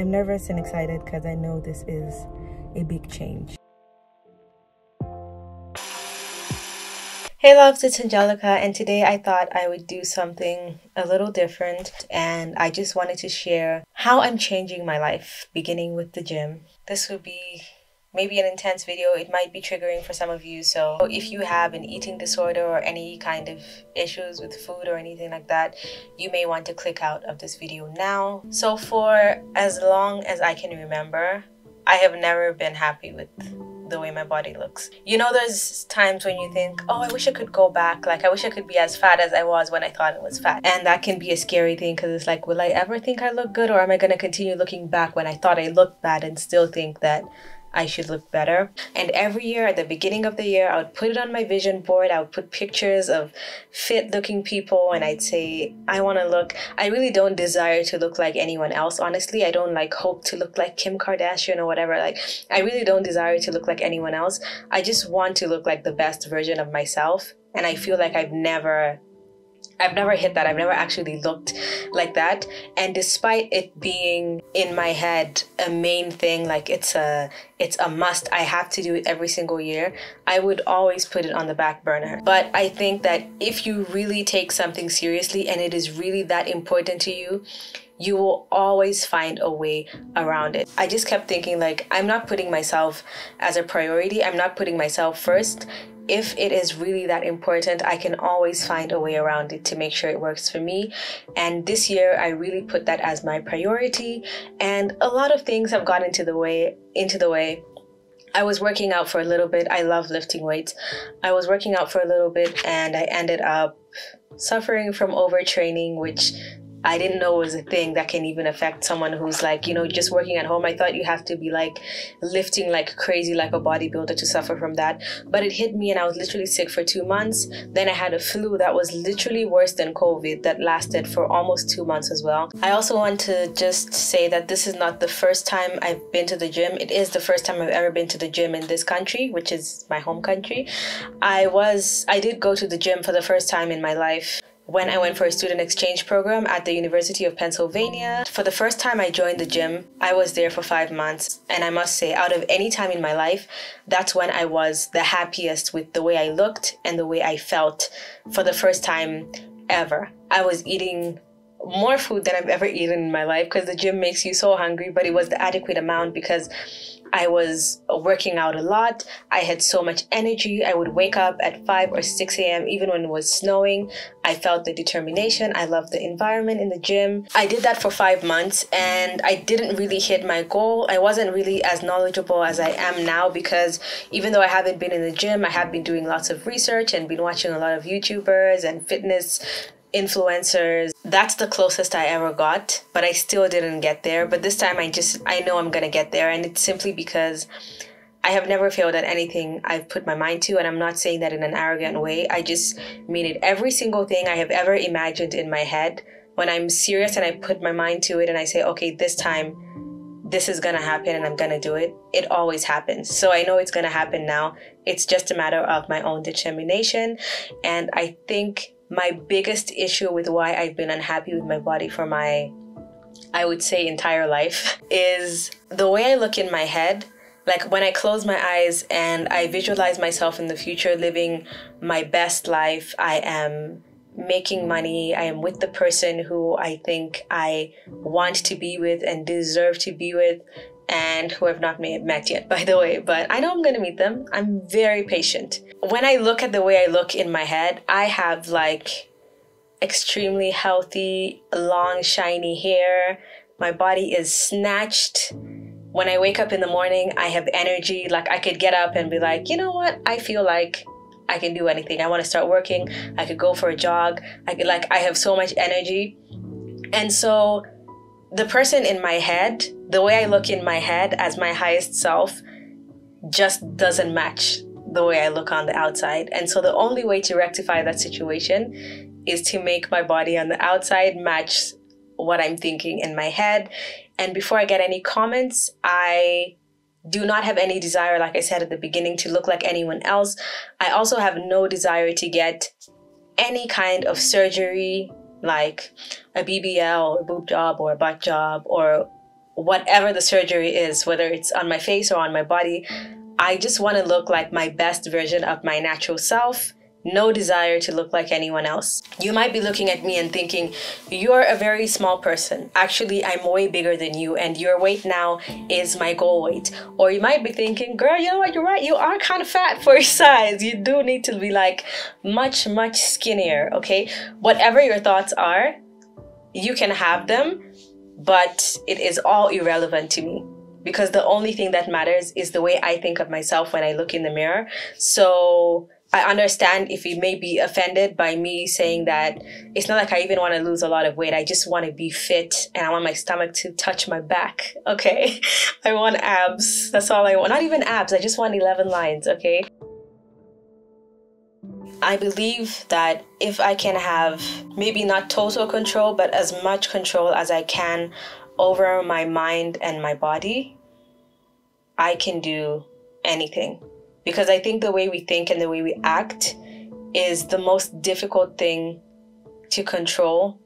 I'm nervous and excited because I know this is a big change. Hey loves, it's Angelica, and today I thought I would do something a little different, and I just wanted to share how I'm changing my life, beginning with the gym. This would be maybe an intense video. It might be triggering for some of you, so if you have an eating disorder or any kind of issues with food or anything like that, you may want to click out of this video now. So for as long as I can remember, I have never been happy with the way my body looks. You know, there's times when you think, oh, I wish I could go back, like I wish I could be as fat as I was when I thought it was fat. And that can be a scary thing because it's like, will I ever think I look good, or am I going to continue looking back when I thought I looked bad and still think that I should look better? And every year at the beginning of the year, I would put it on my vision board. I would put pictures of fit looking people, and I'd say, I really don't desire to look like anyone else. Honestly, I don't hope to look like Kim Kardashian or whatever. I really don't desire to look like anyone else. I just want to look like the best version of myself. And I feel like I've never hit that. I've never actually looked like that. And despite it being in my head a main thing, like it's a must, I have to do it every single year, I would always put it on the back burner. But I think that if you really take something seriously and it is really that important to you, you will always find a way around it. I just kept thinking, I'm not putting myself as a priority. I'm not putting myself first. If it is really that important, I can always find a way around it to make sure it works for me. And this year, I really put that as my priority, and a lot of things have gotten into the way. I was working out for a little bit. I love lifting weights. I was working out for a little bit, and I ended up suffering from overtraining, which I didn't know was a thing that can even affect someone who's just working at home. I thought you have to be lifting like crazy like a bodybuilder to suffer from that. But it hit me, and I was literally sick for 2 months. Then I had a flu that was literally worse than COVID that lasted for almost 2 months as well. I also want to just say that this is not the first time I've been to the gym. It is the first time I've ever been to the gym in this country, which is my home country. I did go to the gym for the first time in my life when I went for a student exchange program at the University of Pennsylvania. For the first time I joined the gym, I was there for 5 months. And I must say, out of any time in my life, that's when I was the happiest with the way I looked and the way I felt for the first time ever. I was eating more food than I've ever eaten in my life because the gym makes you so hungry, but it was the adequate amount because I was working out a lot. I had so much energy. I would wake up at 5 or 6 a.m. even when it was snowing. I felt the determination. I loved the environment in the gym. I did that for 5 months, and I didn't really hit my goal. I wasn't really as knowledgeable as I am now because even though I haven't been in the gym, I have been doing lots of research and been watching a lot of YouTubers and fitness influencers. That's the closest I ever got, but I still didn't get there. But this time I know I'm gonna get there, and it's simply because I have never failed at anything I've put my mind to, and I'm not saying that in an arrogant way. I just mean it. Every single thing I have ever imagined in my head, when I'm serious and I put my mind to it and I say, okay, this time this is gonna happen and I'm gonna do it, it always happens. So I know it's gonna happen now. It's just a matter of my own determination. And I think my biggest issue with why I've been unhappy with my body for my, I would say, entire life is the way I look in my head. Like when I close my eyes and I visualize myself in the future living my best life, I am making money, I am with the person who I think I want to be with and deserve to be with, and who I've not met yet, by the way, but I know I'm gonna meet them. I'm very patient. When I look at the way I look in my head, I have extremely healthy, long, shiny hair. My body is snatched. When I wake up in the morning, I have energy. I could get up and be like, you know what? I feel like I can do anything. I wanna start working. I could go for a jog. I have so much energy. And so the person in my head, the way I look in my head as my highest self, just doesn't match the way I look on the outside. And so the only way to rectify that situation is to make my body on the outside match what I'm thinking in my head. And before I get any comments, I do not have any desire, like I said at the beginning, to look like anyone else. I also have no desire to get any kind of surgery, like a BBL or a boob job or a butt job or whatever the surgery is, whether it's on my face or on my body, I just want to look like my best version of my natural self. No desire to look like anyone else. You might be looking at me and thinking, you're a very small person. Actually, I'm way bigger than you and your weight now is my goal weight. Or you might be thinking, girl, you know what, you're right. You are kind of fat for your size. You do need to be like much, much skinnier, okay? Whatever your thoughts are, you can have them, but it is all irrelevant to me. Because the only thing that matters is the way I think of myself when I look in the mirror. So I understand if you may be offended by me saying that it's not like I even want to lose a lot of weight. I just want to be fit and I want my stomach to touch my back, okay? I want abs. That's all I want. Not even abs. I just want 11 lines, okay? I believe that if I can have maybe not total control, but as much control as I can over my mind and my body, I can do anything. Because I think the way we think and the way we act is the most difficult thing to control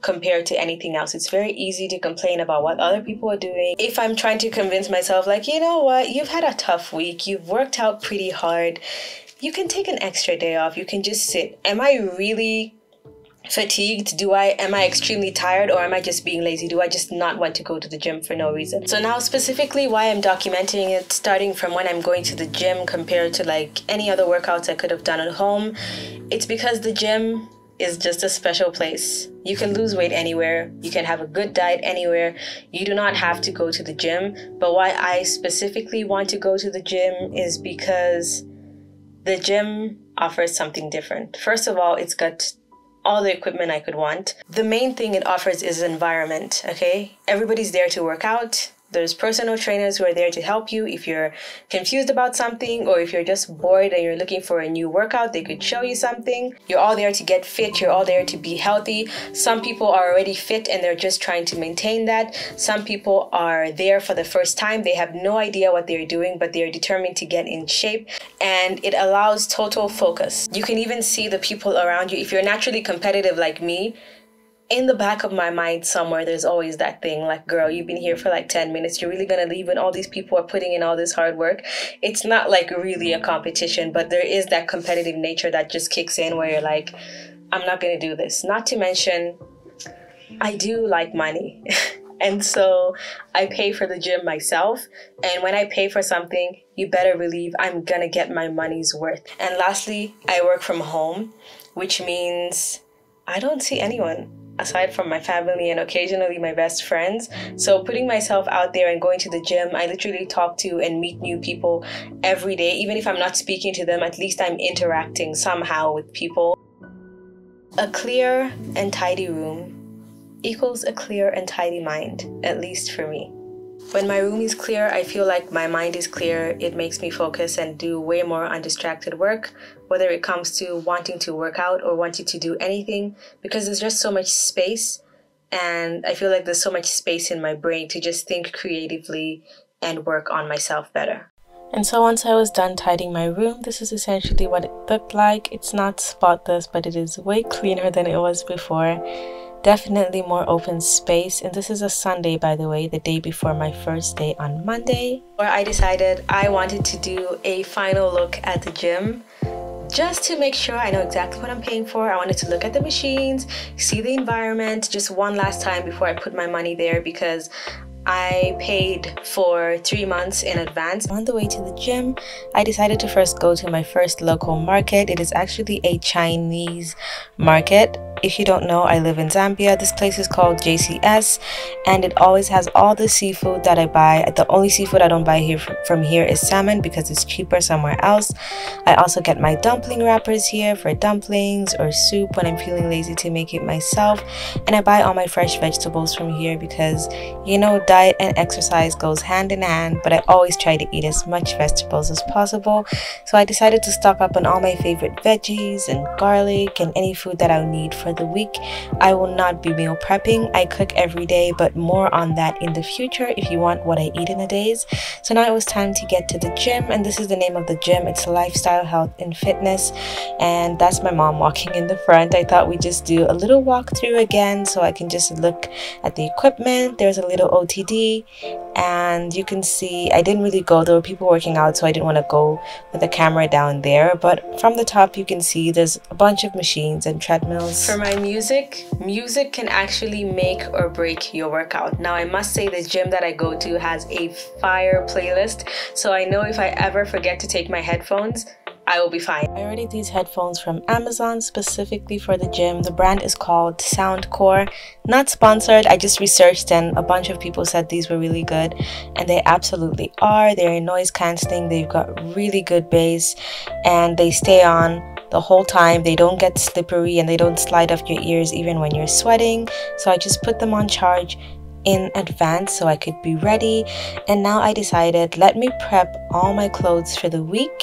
compared to anything else. It's very easy to complain about what other people are doing. If I'm trying to convince myself, like, you know what, you've had a tough week, you've worked out pretty hard, you can take an extra day off, you can just sit. Am I really fatigued? Am I extremely tired, or am I just being lazy? Do I just not want to go to the gym for no reason? So now specifically why I'm documenting it, starting from when I'm going to the gym compared to like any other workouts I could have done at home, it's because the gym is just a special place. You can lose weight anywhere, you can have a good diet anywhere, you do not have to go to the gym. But why I specifically want to go to the gym is because the gym offers something different. First of all, it's got all the equipment I could want. The main thing it offers is environment, okay? Everybody's there to work out. There's personal trainers who are there to help you if you're confused about something, or if you're just bored and you're looking for a new workout, they could show you something. You're all there to get fit. You're all there to be healthy. Some people are already fit and they're just trying to maintain that. Some people are there for the first time. They have no idea what they're doing, but they're determined to get in shape, and it allows total focus. You can even see the people around you. If you're naturally competitive like me, in the back of my mind somewhere, there's always that thing like, girl, you've been here for like 10 minutes. You're really gonna leave when all these people are putting in all this hard work. It's not like really a competition, but there is that competitive nature that just kicks in where you're like, I'm not gonna do this. Not to mention, I do like money. And so I pay for the gym myself. And when I pay for something, you better believe I'm gonna get my money's worth. And lastly, I work from home, which means I don't see anyone aside from my family and occasionally my best friends. So putting myself out there and going to the gym, I literally talk to and meet new people every day. Even if I'm not speaking to them, at least I'm interacting somehow with people. A clear and tidy room equals a clear and tidy mind, at least for me. When my room is clear, I feel like my mind is clear. It makes me focus and do way more undistracted work, whether it comes to wanting to work out or wanting to do anything, because there's just so much space. And I feel like there's so much space in my brain to just think creatively and work on myself better. And so once I was done tidying my room, this is essentially what it looked like. It's not spotless, but it is way cleaner than it was before. Definitely more open space. And this is a Sunday, by the way, the day before my first day on Monday, where I decided I wanted to do a final look at the gym just to make sure I know exactly what I'm paying for. I wanted to look at the machines, see the environment just one last time before I put my money there, because I paid for 3 months in advance. On the way to the gym, I decided to first go to my first local market. It is actually a Chinese market. If you don't know, I live in Zambia. This place is called JCS, and it always has all the seafood that I buy. The only seafood I don't buy here from here is salmon, because it's cheaper somewhere else. I also get my dumpling wrappers here for dumplings or soup when I'm feeling lazy to make it myself. And I buy all my fresh vegetables from here because, you know, diet and exercise goes hand in hand, but I always try to eat as much vegetables as possible. So I decided to stock up on all my favorite veggies and garlic and any food that I'll need for of the week. I will not be meal prepping. I cook every day, but more on that in the future if you want what I eat in the days. So now it was time to get to the gym, and this is the name of the gym. It's Lifestyle Health and Fitness, and that's my mom walking in the front. I thought we'd just do a little walkthrough again so I can just look at the equipment. There's a little OTD, and you can see I didn't really go, there were people working out, so I didn't want to go with the camera down there, but from the top you can see there's a bunch of machines and treadmills. For my music can actually make or break your workout. Now I must say the gym that I go to has a fire playlist, so I know if I ever forget to take my headphones, I will be fine. I ordered these headphones from Amazon specifically for the gym. The brand is called Soundcore. Not sponsored, I just researched and a bunch of people said these were really good, and they absolutely are. They're noise cancelling, they've got really good bass, and they stay on the whole time. They don't get slippery and they don't slide off your ears even when you're sweating. So I just put them on charge in advance so I could be ready, and now I decided let me prep all my clothes for the week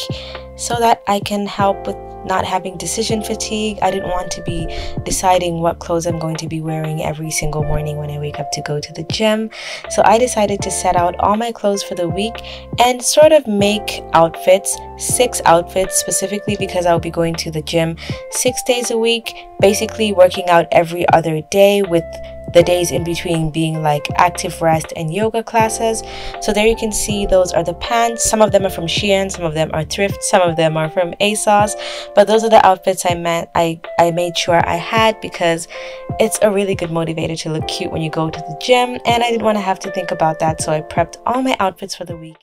so that I can help with not having decision fatigue. I didn't want to be deciding what clothes I'm going to be wearing every single morning when I wake up to go to the gym. So I decided to set out all my clothes for the week and sort of make outfits, 6 outfits specifically, because I'll be going to the gym 6 days a week, basically working out every other day with the days in between being like active rest and yoga classes. So there you can see those are the pants. Some of them are from Shein, some of them are thrift, some of them are from ASOS, but those are the outfits I made sure I had, because it's a really good motivator to look cute when you go to the gym, and I didn't want to have to think about that, so I prepped all my outfits for the week.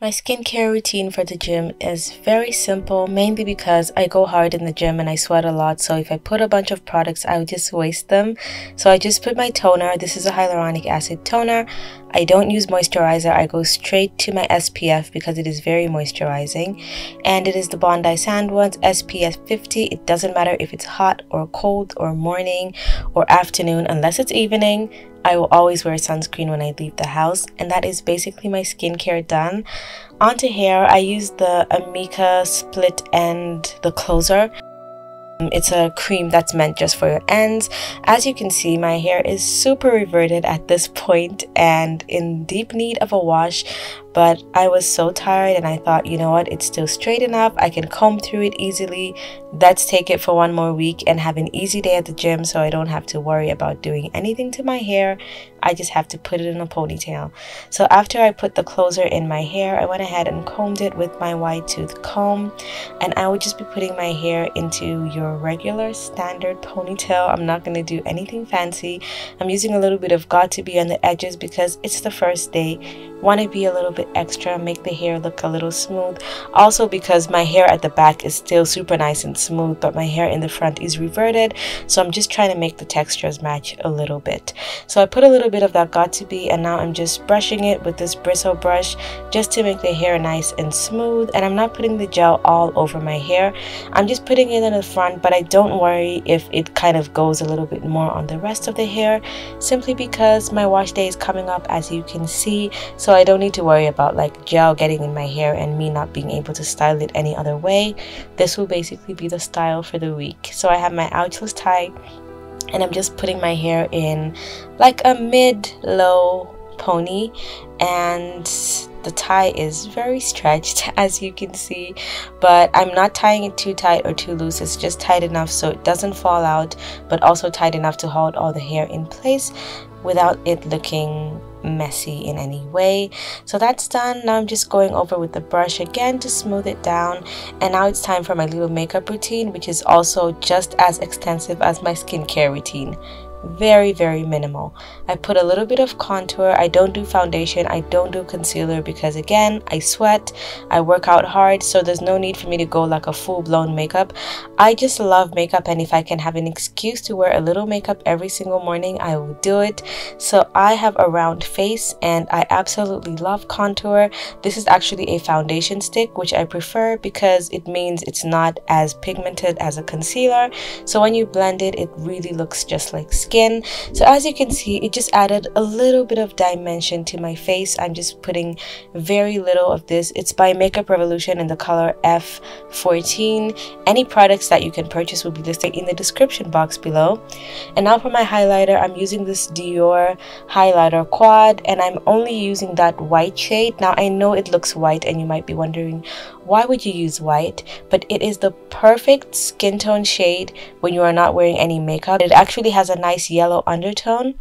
My skincare routine for the gym is very simple, mainly because I go hard in the gym and I sweat a lot, so if I put a bunch of products I would just waste them. So I just put my toner. This is a hyaluronic acid toner. I don't use moisturizer, I go straight to my SPF because it is very moisturizing, and it is the Bondi Sands ones, SPF 50. It doesn't matter if it's hot or cold or morning or afternoon, unless it's evening. I will always wear sunscreen when I leave the house, and that is basically my skincare done. Onto hair, I use the Amika Split End, the closer. It's a cream that's meant just for your ends. As you can see, my hair is super reverted at this point and in deep need of a wash, but I was so tired and I thought, you know what, it's still straight enough, I can comb through it easily. Let's take it for one more week and have an easy day at the gym so I don't have to worry about doing anything to my hair. I just have to put it in a ponytail. So after I put the closer in my hair, I went ahead and combed it with my wide tooth comb, and I would just be putting my hair into your regular standard ponytail. I'm not going to do anything fancy. I'm using a little bit of got to be on the edges because it's the first day. Want to be a little bit extra, make the hair look a little smooth, also because my hair at the back is still super nice and smooth, but my hair in the front is reverted, so I'm just trying to make the textures match a little bit. So I put a little bit of that got to be, and now I'm just brushing it with this bristle brush just to make the hair nice and smooth. And I'm not putting the gel all over my hair, I'm just putting it in the front, but I don't worry if it kind of goes a little bit more on the rest of the hair, simply because my wash day is coming up, as you can see, so I don't need to worry about like gel getting in my hair and me not being able to style it any other way. This will basically be the style for the week. So I have my ouchless tie, and I'm just putting my hair in like a mid-low pony, and the tie is very stretched as you can see, but I'm not tying it too tight or too loose. It's just tight enough so it doesn't fall out, but also tight enough to hold all the hair in place without it looking messy in any way. So that's done. Now I'm just going over with the brush again to smooth it down, and now it's time for my little makeup routine, which is also just as extensive as my skincare routine. Very minimal. I put a little bit of contour. I don't do foundation, I don't do concealer, because again I sweat, I work out hard, so there's no need for me to go like a full-blown makeup. I just love makeup, and if I can have an excuse to wear a little makeup every single morning, I will do it. So I have a round face, and I absolutely love contour. This is actually a foundation stick, which I prefer because it means it's not as pigmented as a concealer, so when you blend it, it really looks just like skin. skin. So as you can see, it just added a little bit of dimension to my face. I'm just putting very little of this. It's by Makeup Revolution in the color F14. Any products that you can purchase will be listed in the description box below. And now for my highlighter, I'm using this Dior highlighter quad, and I'm only using that white shade. Now I know it looks white and you might be wondering, why would you use white? But it is the perfect skin tone shade when you are not wearing any makeup. It actually has a nice yellow undertone,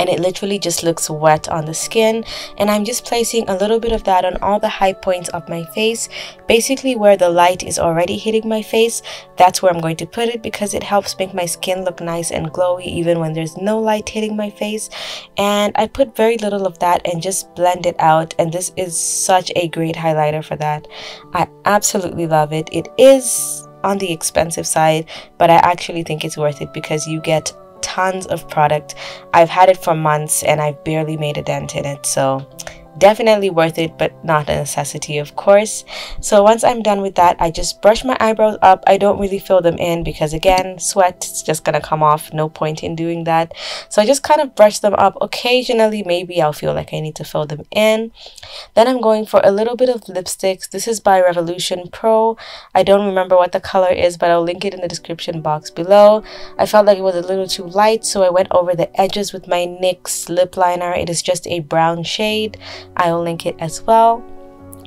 and it literally just looks wet on the skin. And I'm just placing a little bit of that on all the high points of my face, basically where the light is already hitting my face. That's where I'm going to put it, because it helps make my skin look nice and glowy even when there's no light hitting my face. And I put very little of that and just blend it out, and this is such a great highlighter for that. I absolutely love it. It is on the expensive side, but I actually think it's worth it because you get tons of product. I've had it for months and I've barely made a dent in it, so definitely worth it, but not a necessity, of course. So once I'm done with that, I just brush my eyebrows up. I don't really fill them in because, again, sweat, it's just gonna come off, no point in doing that. So I just kind of brush them up. Occasionally maybe I'll feel like I need to fill them in. Then I'm going for a little bit of lipsticks. This is by Revolution Pro. I don't remember what the color is, but I'll link it in the description box below. I felt like it was a little too light, so I went over the edges with my NYX lip liner. It is just a brown shade. I'll link it as well.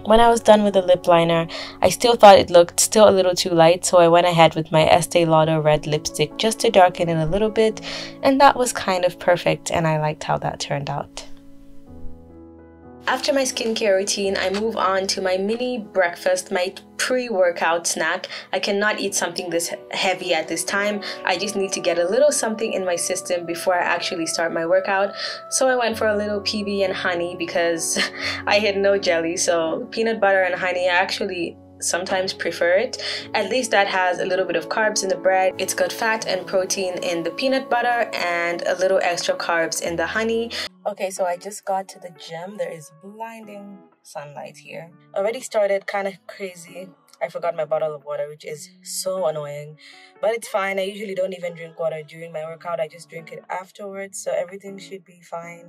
When I was done with the lip liner, I still thought it looked still a little too light, so I went ahead with my Estee Lauder red lipstick just to darken it a little bit, and that was kind of perfect, and I liked how that turned out. After my skincare routine, I move on to my mini breakfast, my pre-workout snack. I cannot eat something this heavy at this time. I just need to get a little something in my system before I actually start my workout. So I went for a little PB and honey because I had no jelly. So peanut butter and honey, I actually sometimes prefer it. At least that has a little bit of carbs in the bread. It's got fat and protein in the peanut butter and a little extra carbs in the honey. Okay, so I just got to the gym. There is blinding sunlight here. Already started kind of crazy. I forgot my bottle of water, which is so annoying, but it's fine. I usually don't even drink water during my workout. I just drink it afterwards, so everything should be fine.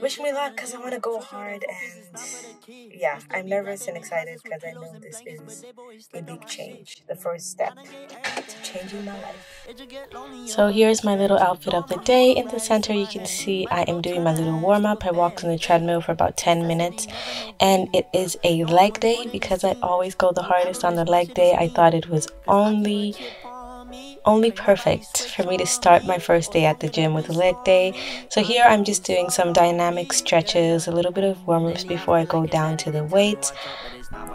Wish me luck because I want to go hard, and yeah, I'm nervous and excited because I know this is a big change, the first step to changing my life. So here's my little outfit of the day. In the center, you can see I am doing my little warm-up. I walked on the treadmill for about 10 minutes, and it is a leg day because I always go the hardest on the leg day. I thought it was only perfect for me to start my first day at the gym with a leg day. So here I'm just doing some dynamic stretches, a little bit of warm-ups before I go down to the weights.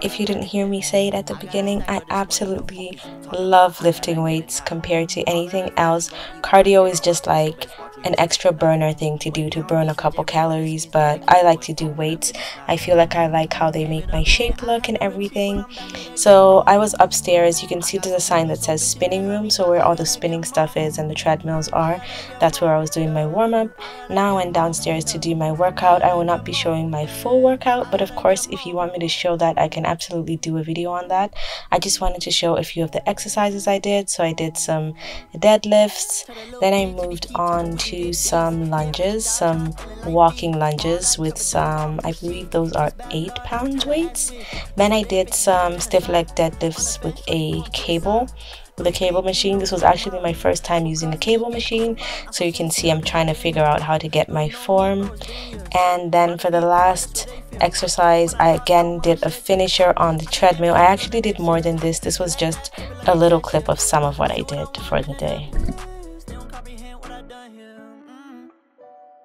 If you didn't hear me say it at the beginning, I absolutely love lifting weights compared to anything else. Cardio is just like an extra burner thing to do to burn a couple calories, but I like to do weights. I feel like I like how they make my shape look and everything. So I was upstairs. You can see there's a sign that says spinning room, so where all the spinning stuff is and the treadmills are, that's where I was doing my warm-up. Now I went downstairs to do my workout. I will not be showing my full workout, but of course if you want me to show that, I can absolutely do a video on that. I just wanted to show a few of the exercises I did. So I did some deadlifts, then I moved on to some lunges, some walking lunges with some, I believe those are 8-pound weights. Then I did some stiff leg deadlifts with a cable, with a cable machine. This was actually my first time using a cable machine, so you can see I'm trying to figure out how to get my form. And then for the last exercise, I again did a finisher on the treadmill. I actually did more than this. This was just a little clip of some of what I did for the day.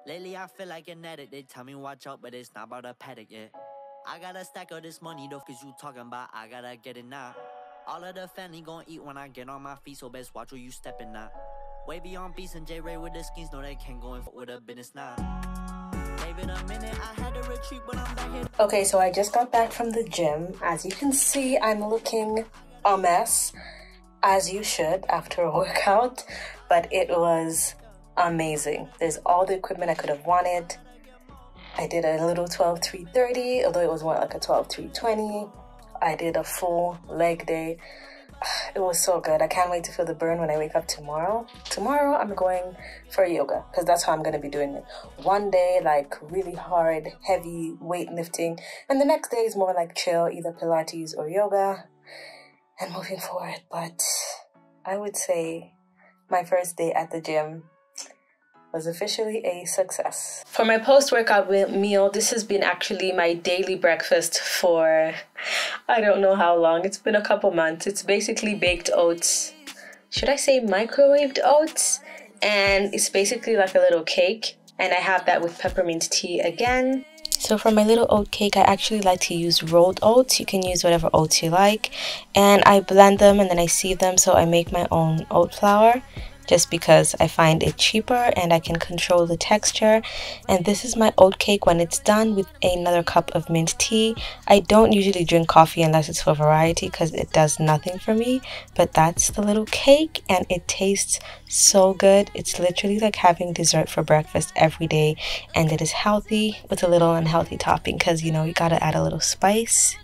Lately I feel like an addict. They tell me watch out, but it's not about a paddock yet. I gotta stack all this money though, cause you talking about I gotta get it now. All of the family gon' eat when I get on my feet, so best watch where you steppin' now. Way beyond Beast and J-Ray with the skins, no they can't go and fuck with a business now. Okay, so I just got back from the gym. As you can see, I'm looking a mess, as you should after a workout, but it was amazing. There's all the equipment I could have wanted. I did a little 12-330, although it was more like a 12-320. I did a full leg day. It was so good. I can't wait to feel the burn when I wake up tomorrow. Tomorrow I'm going for yoga because that's how I'm going to be doing it. One day like really hard, heavy weightlifting, and the next day is more like chill, either Pilates or yoga, and moving forward. But I would say my first day at the gym was officially a success. For my post-workout meal, this has been actually my daily breakfast for I don't know how long. It's been a couple months. It's basically baked oats. Should I say microwaved oats? And it's basically like a little cake. And I have that with peppermint tea again. So for my little oat cake, I actually like to use rolled oats. You can use whatever oats you like. And I blend them and then I sieve them, so I make my own oat flour, just because I find it cheaper and I can control the texture. And this is my oat cake when it's done with another cup of mint tea. I don't usually drink coffee unless it's for variety because it does nothing for me, but that's the little cake and it tastes so good. It's literally like having dessert for breakfast every day, and it is healthy with a little unhealthy topping because, you know, you gotta add a little spice.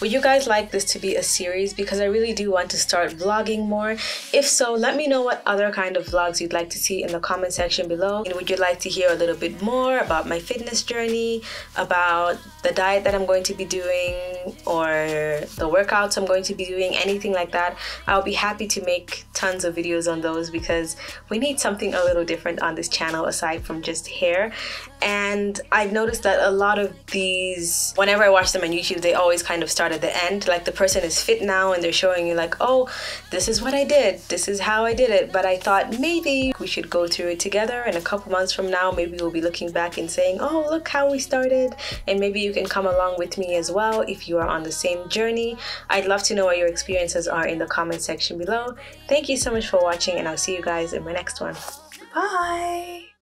Would you guys like this to be a series? Because I really do want to start vlogging more. If so, let me know what other kind of vlogs you'd like to see in the comment section below. And would you like to hear a little bit more about my fitness journey, about the diet that I'm going to be doing, or the workouts I'm going to be doing, anything like that? I'll be happy to make tons of videos on those because we need something a little different on this channel aside from just hair. And I've noticed that a lot of these, whenever I watch them on YouTube, they always kind of start at the end. Like the person is fit now and they're showing you like, oh, this is what I did, this is how I did it. But I thought maybe we should go through it together, and a couple months from now, maybe we'll be looking back and saying, oh, look how we started. And maybe you can come along with me as well if you are on the same journey. I'd love to know what your experiences are in the comment section below. Thank you so much for watching, and I'll see you guys in my next one. Bye!